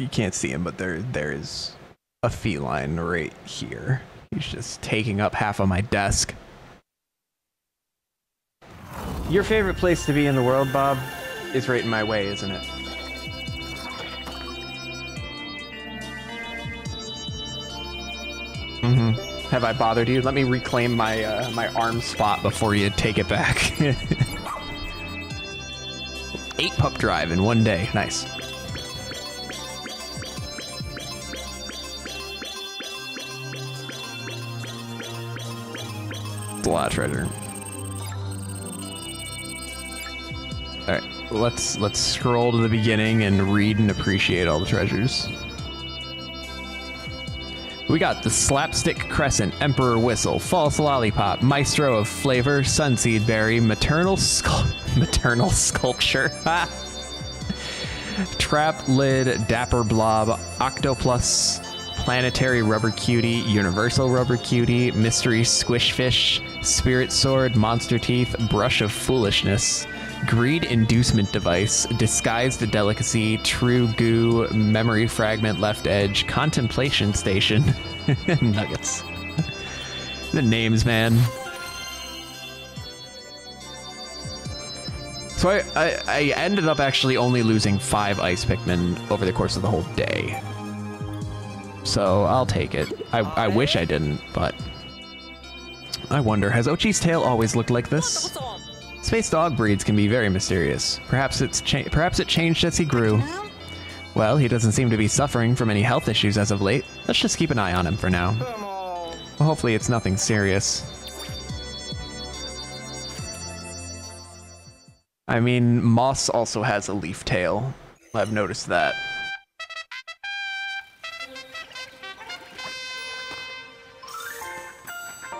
you can't see him, but there is a feline right here. He's just taking up half of my desk. Your favorite place to be in the world, Bob, is right in my way, isn't it? Mm-hmm. Have I bothered you? Let me reclaim my arm spot before you take it back. 8 pup drive in one day. Nice. It's a lot of treasure. All right, let's scroll to the beginning and read and appreciate all the treasures. We got the Slapstick Crescent, Emperor Whistle, False Lollipop, Maestro of Flavor, Sunseed Berry, Maternal Sculpture, Trap Lid, Dapper Blob, Octoplus, Planetary Rubber Cutie, Universal Rubber Cutie, Mystery Squishfish, Spirit Sword, Monster Teeth, Brush of Foolishness, Greed Inducement Device, Disguised Delicacy, True Goo, Memory Fragment, Left Edge, Contemplation Station, Nuggets. The names, man. So I ended up actually only losing 5 Ice Pikmin over the course of the whole day. So I'll take it. I wish I didn't, but... I wonder, has Ochi's tail always looked like this? Space dog breeds can be very mysterious. Perhaps it changed as he grew. Well, he doesn't seem to be suffering from any health issues as of late. Let's just keep an eye on him for now. Well, hopefully it's nothing serious. I mean, Moss also has a leaf tail. I've noticed that.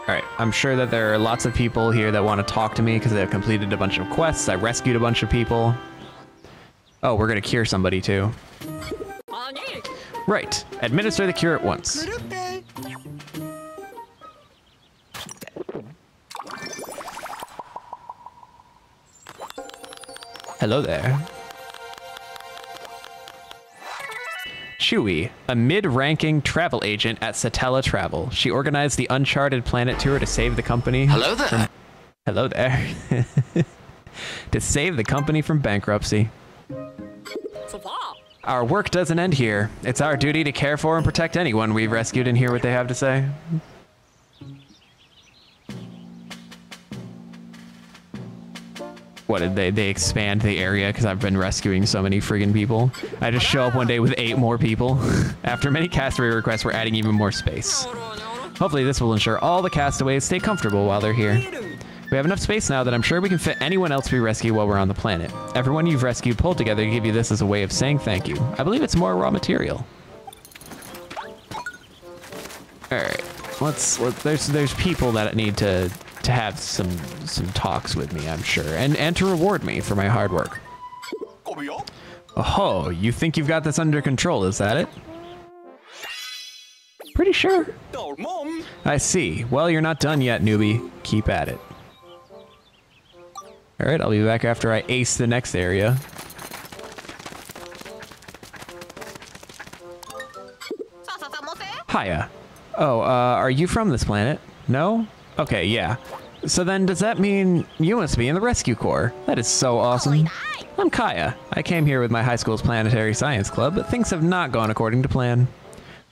Alright, I'm sure that there are lots of people here that want to talk to me because they've completed a bunch of quests. I rescued a bunch of people. Oh, we're going to cure somebody too. Right, administer the cure at once. Hello there. Chewie, a mid-ranking travel agent at Satella Travel. She organized the Uncharted Planet Tour to save the company. Hello there. Hello there. To save the company from bankruptcy. Our work doesn't end here. It's our duty to care for and protect anyone we've rescued and hear what they have to say. What did they expand the area because I've been rescuing so many friggin' people. I just show up one day with 8 more people. After many castaway requests, we're adding even more space. Hopefully this will ensure all the castaways stay comfortable while they're here. We have enough space now that I'm sure we can fit anyone else we rescue while we're on the planet. Everyone you've rescued pulled together to give you this as a way of saying thank you. I believe it's more raw material. All right, there's people that need to have some talks with me, I'm sure, and to reward me for my hard work. Oh, you think you've got this under control, is that it? Pretty sure. I see. Well, you're not done yet, newbie. Keep at it. Alright, I'll be back after I ace the next area. Hiya. Oh, are you from this planet? No? Okay, yeah. So then does that mean you must be in the Rescue Corps? That is so awesome. I'm Kaya. I came here with my high school's Planetary Science Club, but things have not gone according to plan.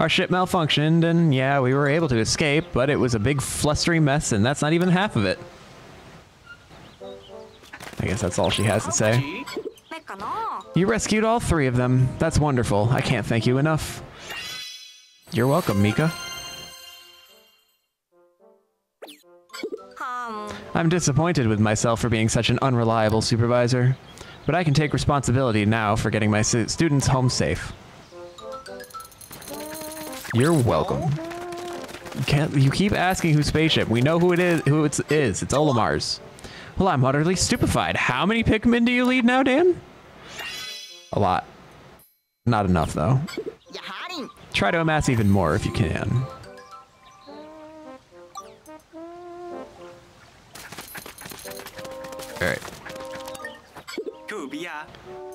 Our ship malfunctioned, and yeah, we were able to escape, but it was a big flustering mess, and that's not even half of it. I guess that's all she has to say. You rescued all 3 of them. That's wonderful. I can't thank you enough. You're welcome, Mika. I'm disappointed with myself for being such an unreliable supervisor, but I can take responsibility now for getting my students home safe. You're welcome. You keep asking whose spaceship. We know who it is. It's Olimar's. Well, I'm utterly stupefied. How many Pikmin do you lead now, Dan? A lot. Not enough, though. Try to amass even more if you can. Alright.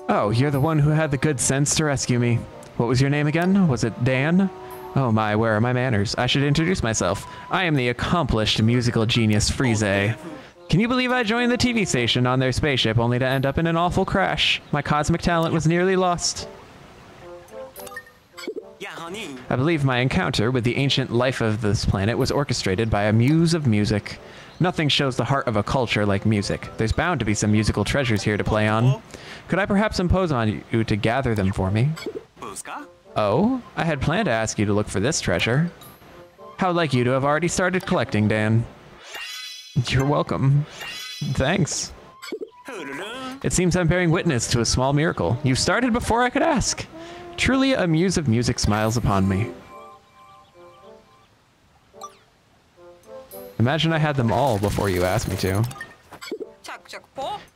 Oh, you're the one who had the good sense to rescue me. What was your name again? Was it Dan? Oh my, where are my manners? I should introduce myself. I am the accomplished musical genius Frise. Can you believe I joined the TV station on their spaceship only to end up in an awful crash? My cosmic talent was nearly lost. I believe my encounter with the ancient life of this planet was orchestrated by a muse of music. Nothing shows the heart of a culture like music. There's bound to be some musical treasures here to play on. Could I perhaps impose on you to gather them for me? Oh, I had planned to ask you to look for this treasure. How like you to have already started collecting, Dan. You're welcome. Thanks. It seems I'm bearing witness to a small miracle. You started before I could ask. Truly a muse of music smiles upon me. Imagine I had them all before you asked me to.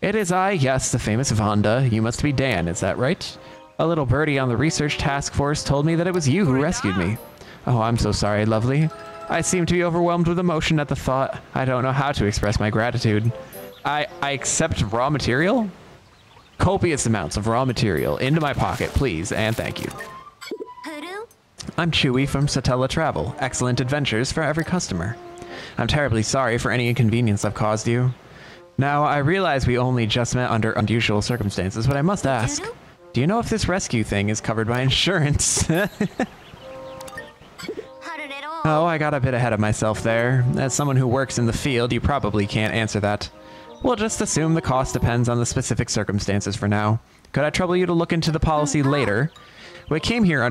It is I, yes, the famous Vonda. You must be Dan, is that right? A little birdie on the research task force told me that it was you who rescued me. Oh, I'm so sorry, lovely. I seem to be overwhelmed with emotion at the thought. I don't know how to express my gratitude. I accept raw material? Copious amounts of raw material into my pocket, please, and thank you. I'm Chewie from Satella Travel. Excellent adventures for every customer. I'm terribly sorry for any inconvenience I've caused you. Now, I realize we only just met under unusual circumstances, but I must ask, do you know if this rescue thing is covered by insurance? Oh, I got a bit ahead of myself there. As someone who works in the field, you probably can't answer that. We'll just assume the cost depends on the specific circumstances for now. Could I trouble you to look into the policy later? We came here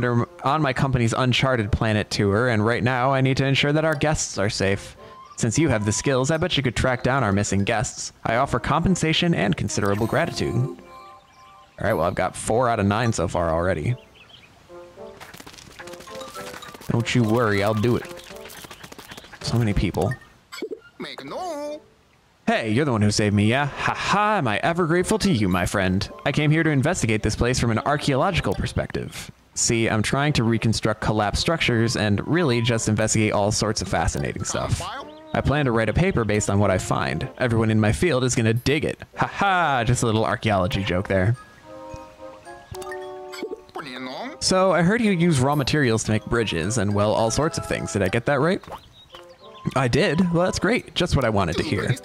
on my company's Uncharted Planet Tour, and right now I need to ensure that our guests are safe. Since you have the skills, I bet you could track down our missing guests. I offer compensation and considerable gratitude. Alright, well I've got 4 out of 9 so far already. Don't you worry, I'll do it. So many people. Hey, you're the one who saved me, yeah? Haha, am I ever grateful to you, my friend. I came here to investigate this place from an archaeological perspective. See, I'm trying to reconstruct collapsed structures and really just investigate all sorts of fascinating stuff. I plan to write a paper based on what I find. Everyone in my field is gonna dig it. Haha, just a little archaeology joke there. So, I heard you use raw materials to make bridges and, well, all sorts of things. Did I get that right? I did? Well, that's great. Just what I wanted to hear.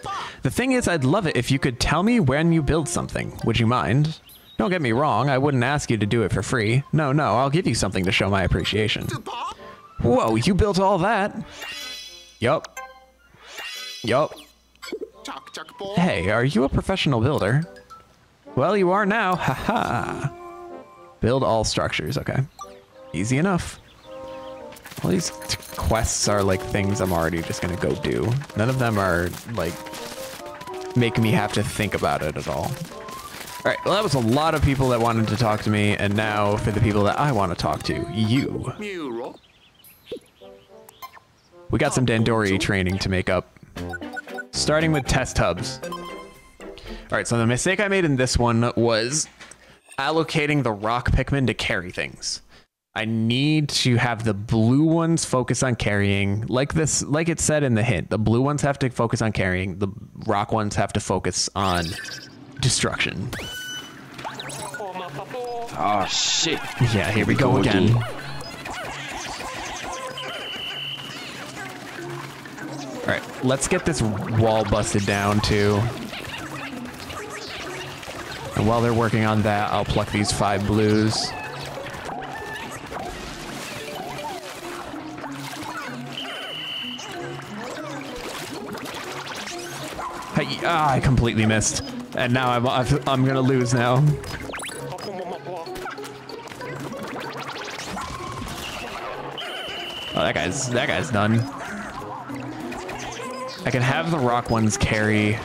The thing is, I'd love it if you could tell me when you build something. Would you mind? Don't get me wrong, I wouldn't ask you to do it for free. No, I'll give you something to show my appreciation. Whoa, you built all that? Yup. Yup. Hey, are you a professional builder? Well, you are now. Haha. Build all structures, okay. Easy enough. All these quests are like things I'm already just gonna go do. None of them are like making me have to think about it at all. All right, well that was a lot of people that wanted to talk to me, and now for the people that I want to talk to, you. We got some Dandori training to make up. Starting with test hubs. All right, so the mistake I made in this one was allocating the Rock Pikmin to carry things. I need to have the blue ones focus on carrying, like this, like it said in the hint. The blue ones have to focus on carrying, the rock ones have to focus on destruction. Oh shit. Yeah, here we go again. Alright, let's get this wall busted down too. And while they're working on that, I'll pluck these 5 blues. I completely missed, and now I'm gonna lose now. Oh, that guy's done. I can have the rock ones carry.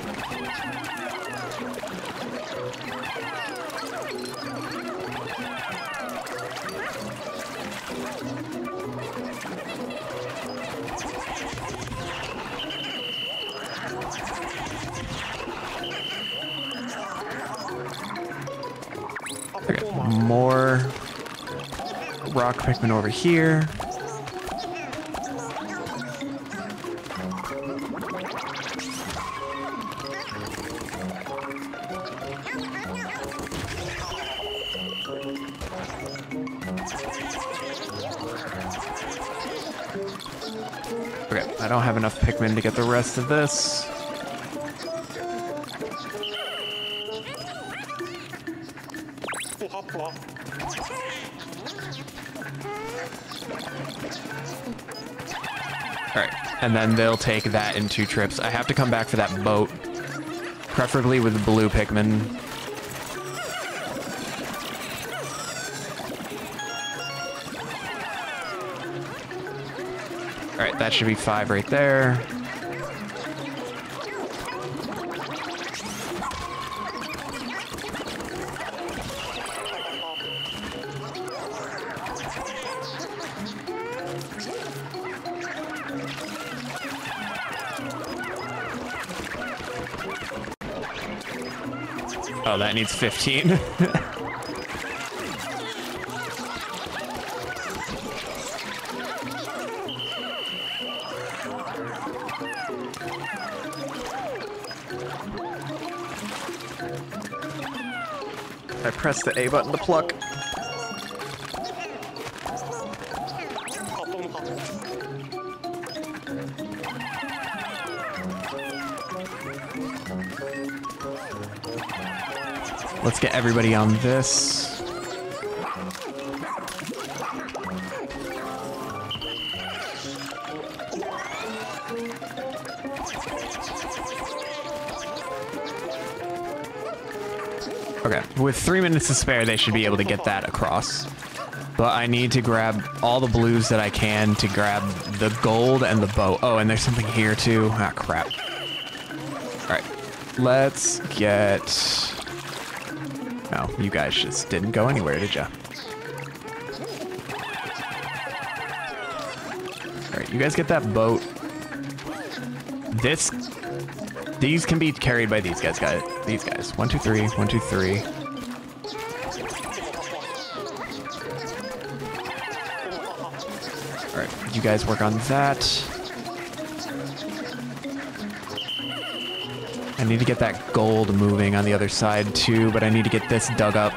More Rock Pikmin over here. Okay, I don't have enough Pikmin to get the rest of this. Alright, and then they'll take that in 2 trips. I have to come back for that boat, preferably with blue Pikmin. Alright, that should be 5 right there. Oh, that needs 15. I press the A button to pluck. Let's get everybody on this. Okay, with 3 minutes to spare, they should be able to get that across. But I need to grab all the blues that I can to grab the gold and the bow. Oh, and there's something here too. Ah, crap. All right, let's get... Oh, you guys just didn't go anywhere, did ya? Alright, you guys get that boat. These can be carried by these guys, One, two, three, 1, 2, 3. Alright, you guys work on that. I need to get that gold moving on the other side too, but I need to get this dug up.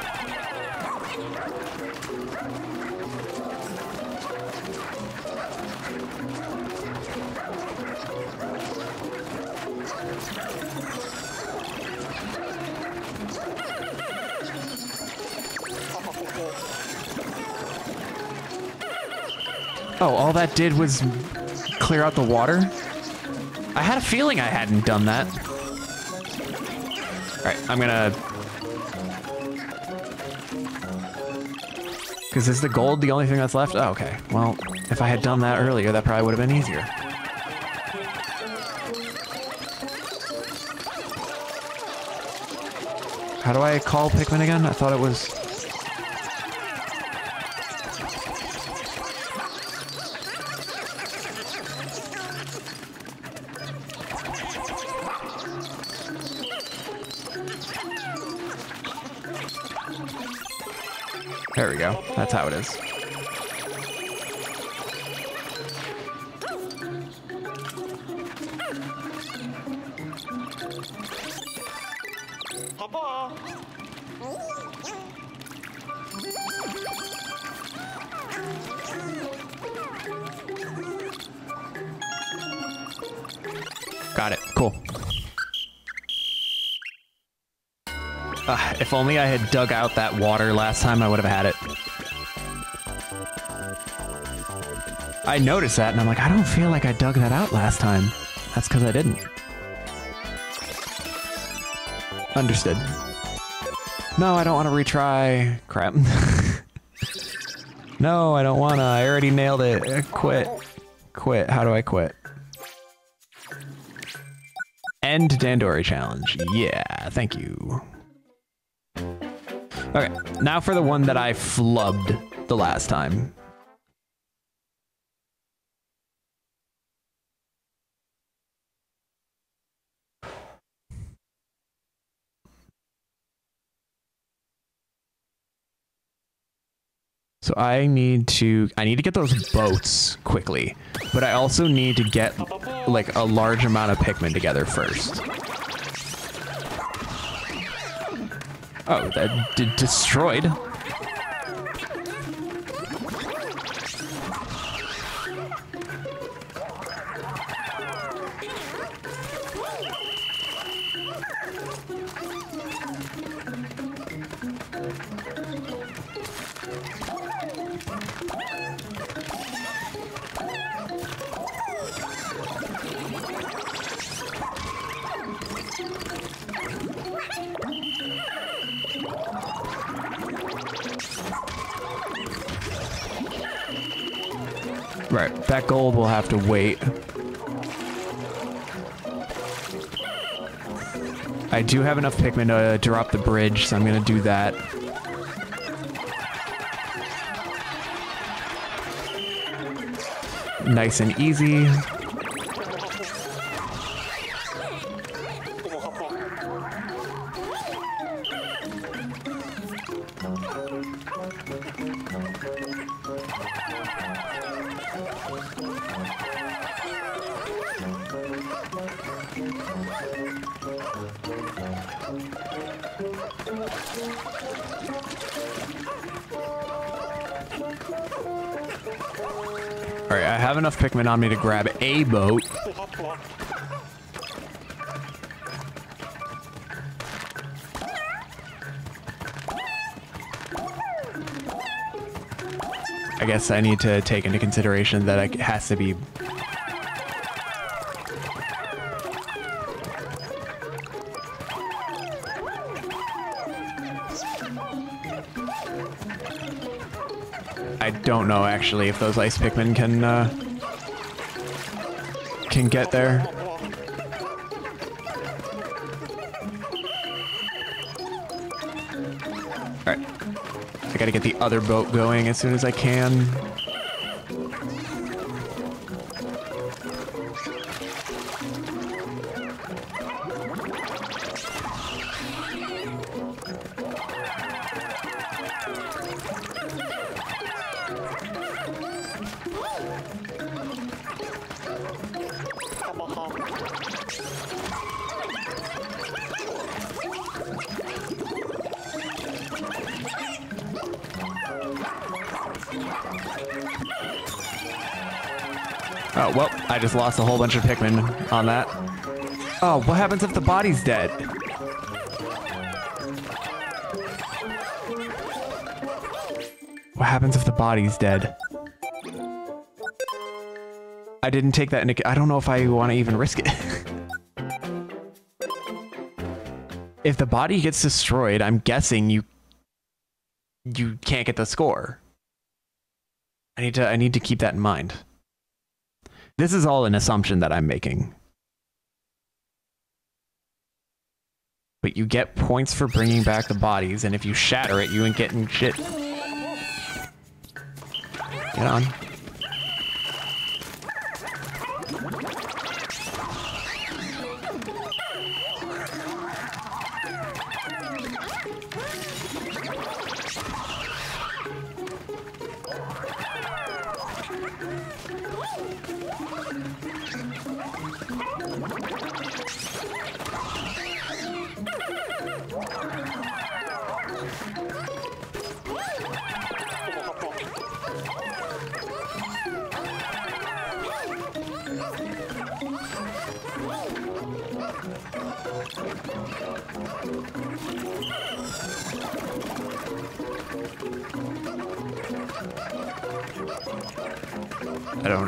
Oh, all that did was clear out the water? I had a feeling I hadn't done that. Alright, I'm gonna... Because is the gold the only thing that's left? Oh, okay. Well, if I had done that earlier, that probably would have been easier. How do I call Pikmin again? I thought it was... There we go. That's how it is. Got it. Cool. If only I had dug out that water last time, I would have had it. I noticed that, and I'm like, I don't feel like I dug that out last time. That's because I didn't. Understood. No, I don't want to retry. Crap. No, I don't want to. I already nailed it. Quit. Quit. How do I quit? End Dandori challenge. Yeah, thank you. Okay, now for the one that I flubbed the last time. So I need to get those boats quickly, but I also need to get like a large amount of Pikmin together first. Oh, that destroyed. Right, that gold will have to wait. I do have enough Pikmin to drop the bridge, so I'm gonna do that. Nice and easy. Alright, I have enough Pikmin on me to grab a boat. I guess I need to take into consideration that it has to be... I don't know actually if those ice Pikmin can get there. All right, I gotta get the other boat going as soon as I can. Oh, well, I just lost a whole bunch of Pikmin on that. Oh, what happens if the body's dead? What happens if the body's dead? I didn't take that into... I don't know if I want to even risk it. If the body gets destroyed, I'm guessing you can't get the score. I need to keep that in mind. This is all an assumption that I'm making. But you get points for bringing back the bodies, and if you shatter it, you ain't getting shit. Get on.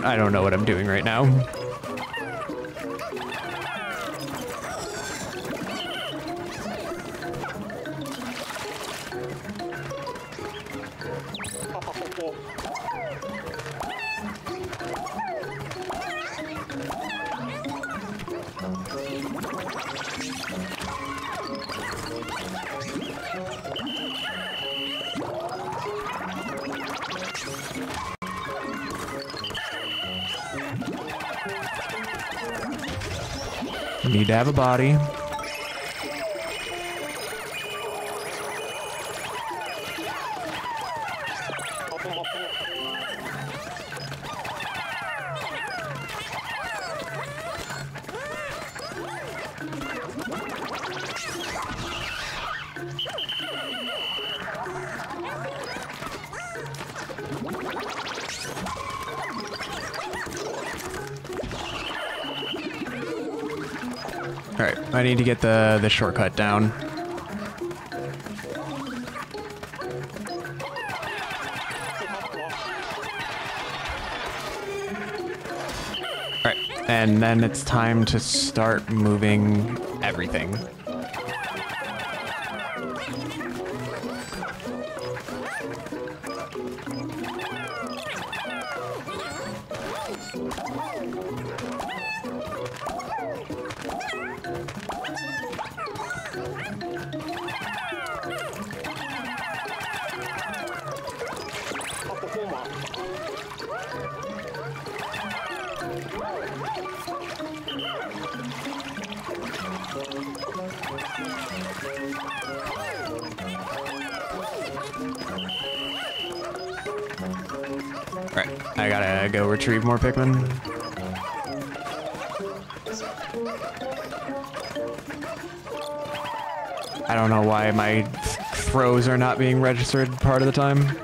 I don't know what I'm doing right now. Need to have a body. Alright, I need to get the shortcut down. Alright, and then it's time to start moving everything. Alright, I gotta go retrieve more Pikmin. I don't know why my throws are not being registered part of the time.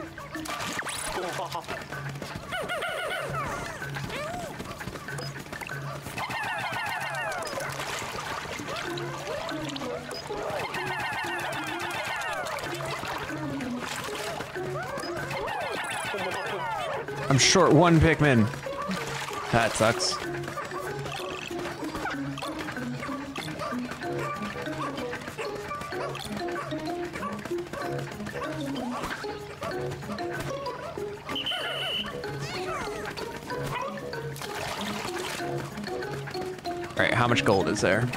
I'm short one Pikmin. That sucks. All right, how much gold is there?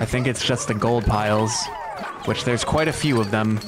I think it's just the gold piles, which there's quite a few of them.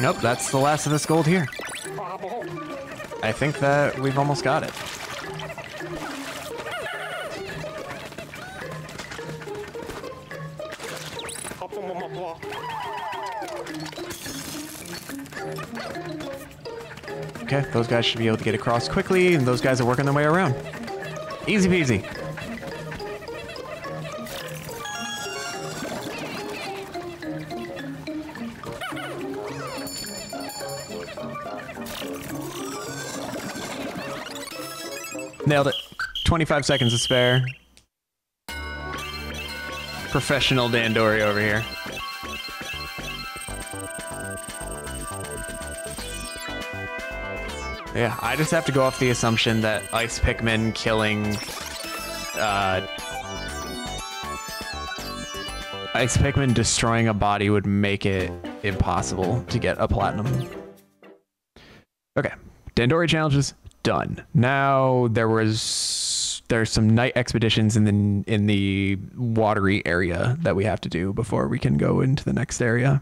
Nope, that's the last of this gold here. I think that we've almost got it. Okay, those guys should be able to get across quickly, and those guys are working their way around. Easy peasy. Nailed it. 25 seconds to spare. Professional Dandori over here. Yeah, I just have to go off the assumption that Ice Pikmin killing... Ice Pikmin destroying a body would make it impossible to get a platinum. Okay. Dandori challenges. Done. Now there's some night expeditions in the watery area that we have to do before we can go into the next area.